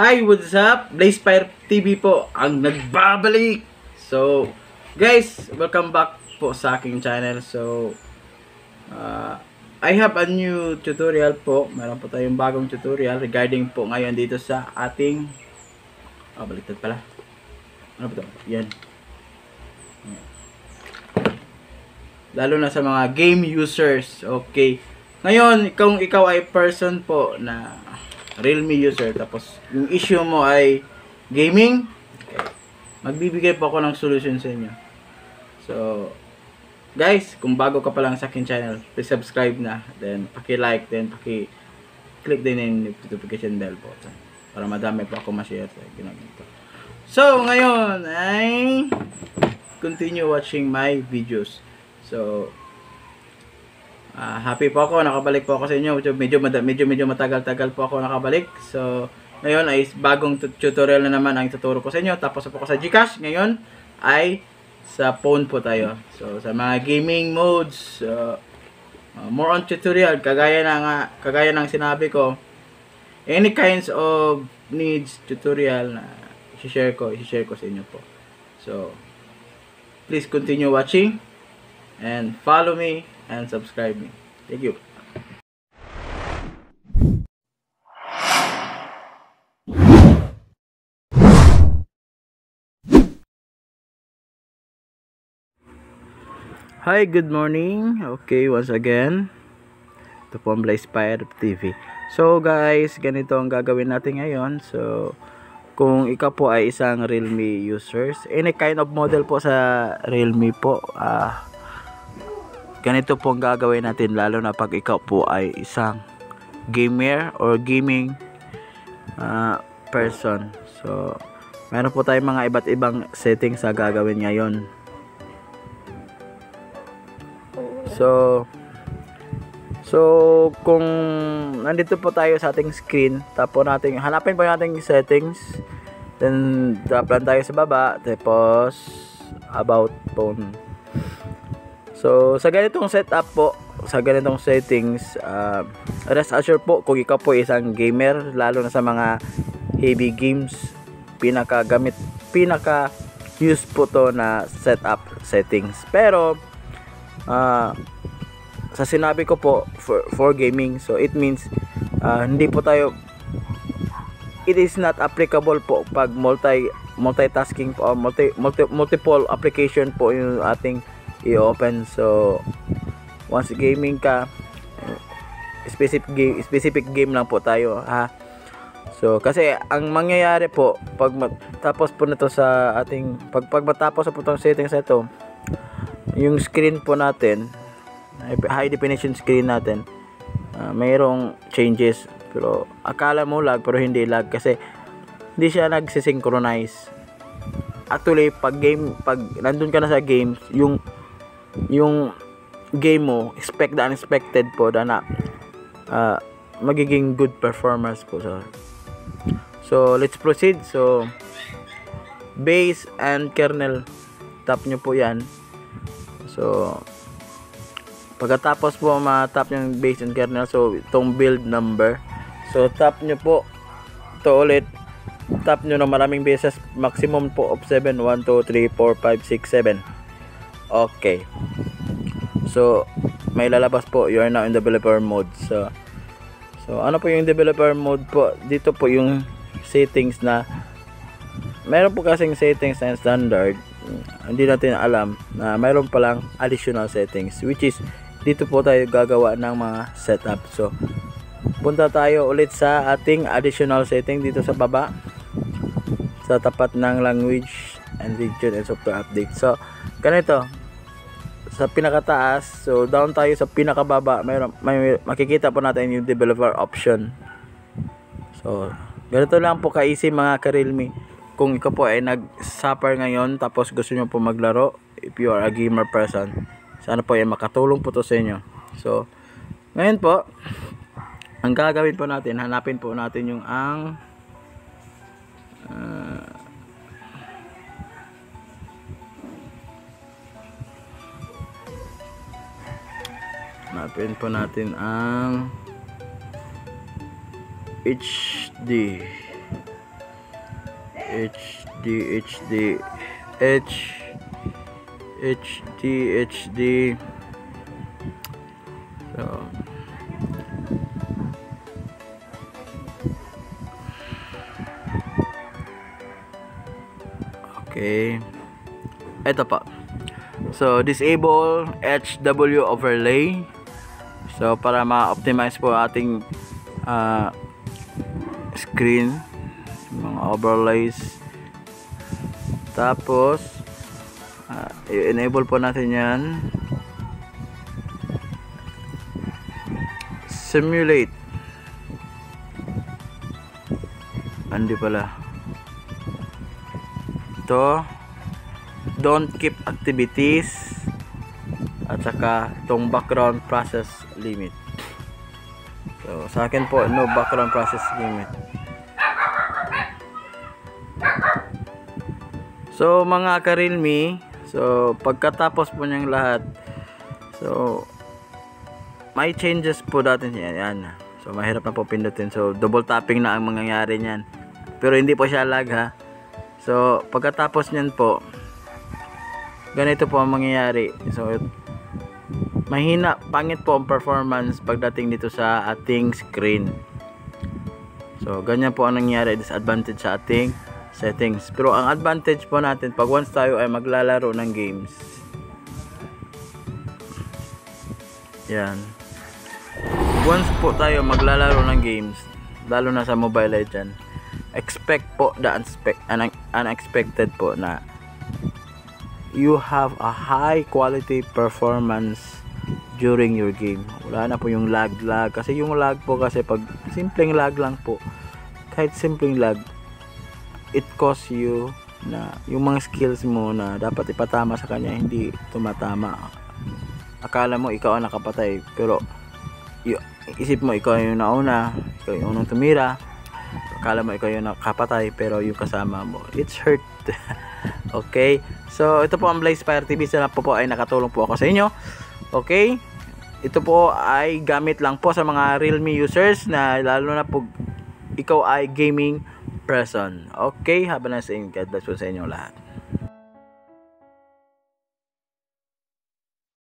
Hi, what's up? BlazeFire TV po ang nagbabalik. So, guys, welcome back po sa aking channel. So, I have a new tutorial po. Meron po tayong bagong tutorial regarding po ngayon dito sa ating baliktad pala. Ano po ito? Yan. Lalo na sa mga game users. Okay. Ngayon, kung ikaw ay person po na Realme user, tapos yung issue mo ay gaming, okay, magbibigay po ako ng solution sa inyo. So guys, kung bago ka pa lang sa akin channel, please subscribe na, then paki-like, then paki-click din yung notification bell po para madami po ako ma-share sa ginagawa. So ngayon ay continue watching my videos. So happy po ako, nakabalik po ako sa inyo. Medyo matagal-tagal po ako nakabalik. So, ngayon ay bagong tutorial na naman ang tuturo ko sa inyo. Tapos po ako sa Gcash. Ngayon ay sa phone po tayo. So, sa mga gaming modes, more on tutorial, kagaya ng sinabi ko, any kinds of needs tutorial na i-share ko sa inyo po. So, please continue watching and follow me and subscribe me. Thank you. Hi, good morning. Okay, once again, ito po ang BlazeFire TV. So guys, ganito ang gagawin natin ngayon. So kung ikaw po ay isang Realme users, any kind of model po sa Realme po, ganito po ang gagawin natin, lalo na pag ikaw po ay isang gamer or gaming person. So, meron po tayong mga iba't ibang settings na gagawin ngayon. So kung nandito po tayo sa ating screen, tapo natin, hanapin po yung ating settings, then drop lang tayo sa baba, tapos about phone. So, sa ganitong setup po, sa ganitong settings, rest assured po, kung ikaw po isang gamer, lalo na sa mga heavy games, pinaka-use po to na setup settings. Pero, sa sinabi ko po, for gaming, so it means, hindi po tayo, it is not applicable po pag multitasking po, multiple application po yung ating i-open. So once gaming ka, specific game lang po tayo, ha. So kasi ang mangyayari po pag matapos po nito sa ating pag matapos po itong settings na ito, yung screen po natin, high definition screen natin, mayroong changes. Pero akala mo lag, pero hindi lag kasi hindi siya nagsisynchronize. Actually pag nandun ka na sa games, yung game mo, expect the unexpected po na magiging good performance po. So let's proceed. So base and kernel, tap nyo po yan. So pagkatapos po matap yung base and kernel, so itong build number, so tap nyo po ito ulit, tap nyo na maraming beses, maximum po of 7, 1, 2, 3, 4, 5, 6, 7. Okay. So, may lalabas po, you are now in developer mode. So ano po yung developer mode po? Dito po yung settings na, meron po kasing settings na standard, hindi natin alam na meron palang additional settings, which is, dito po tayo gagawa ng mga setup. So, punta tayo ulit sa ating additional setting dito sa baba, sa tapat ng language and region and software update. So, ganito. Sa pinakataas, so down tayo sa pinakababa, may makikita po natin yung developer option. So ganito lang po ka-easy mga ka-Realme. Kung ikaw po ay nag-suffer ngayon, tapos gusto nyo po maglaro, if you are a gamer person, sana po ay makatulong po to sa inyo. So ngayon po, ang gagawin po natin, hanapin po natin yung hanapin po natin ang HD HD. So. Okay. Ito pa. So disable HW overlay. So para ma-optimize po ating screen, mga overlays. Tapos i-enable po natin 'yan. Simulate. Andi pala. Ito. Don't keep activities at saka itong background process limit. So sa akin po no background process limit. So mga ka-Realme, so pagkatapos po niyang lahat, so may changes po natin yan, So mahirap na po pindutin. So double tapping na ang mangyayari niyan. Pero hindi po siya lag ha. So pagkatapos niyan po, ganito po ang mangyayari. So mahina, pangit po ang performance pagdating dito sa ating screen. So ganyan po ang nangyayari, disadvantage sa ating settings. Pero ang advantage po natin pag once tayo ay maglalaro ng games. Yan. Once po tayo maglalaro ng games, lalo na sa Mobile Legends, expect po the unexpected po na you have a high quality performance during your game. Wala na po yung lag kasi yung lag po kasi pag simpleng lag lang po, kahit simpleng lag, it costs you na yung mga skills mo na dapat ipatama sa kanya hindi tumatama. Akala mo ikaw ang nakapatay pero isip mo ikaw yung nauna, ikaw yung unang tumira. Akala mo ikaw yung nakapatay pero yung kasama mo, it's hurt. Okay, so ito po ang BlazeFire TV. Sana po ay nakatulong po ako sa inyo. Okay, ito po ay gamit lang po sa mga Realme users na lalo na po ikaw ay gaming person. Okay, have a nice day. God bless po sa inyo lahat.